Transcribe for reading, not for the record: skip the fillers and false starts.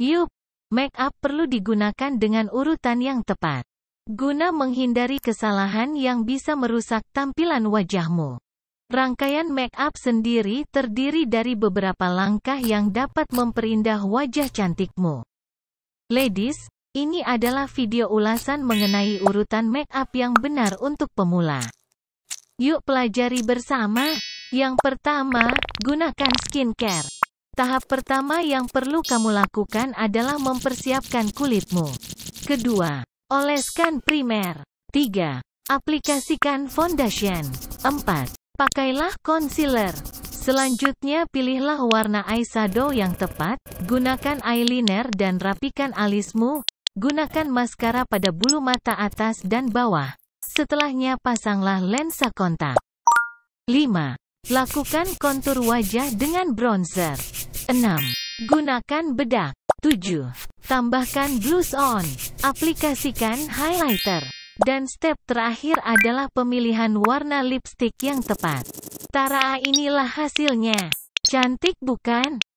Yup, make up perlu digunakan dengan urutan yang tepat, guna menghindari kesalahan yang bisa merusak tampilan wajahmu. Rangkaian make up sendiri terdiri dari beberapa langkah yang dapat memperindah wajah cantikmu. Ladies, ini adalah video ulasan mengenai urutan make up yang benar untuk pemula. Yuk pelajari bersama. Yang pertama, gunakan skincare. Tahap pertama yang perlu kamu lakukan adalah mempersiapkan kulitmu. Kedua, oleskan primer. Tiga, aplikasikan foundation. Empat, pakailah concealer. Selanjutnya pilihlah warna eyeshadow yang tepat, gunakan eyeliner dan rapikan alismu, gunakan maskara pada bulu mata atas dan bawah. Setelahnya pasanglah lensa kontak. 5. Lakukan kontur wajah dengan bronzer. 6. Gunakan bedak. 7. Tambahkan blush on. Aplikasikan highlighter. Dan step terakhir adalah pemilihan warna lipstik yang tepat. Taraa, inilah hasilnya. Cantik bukan?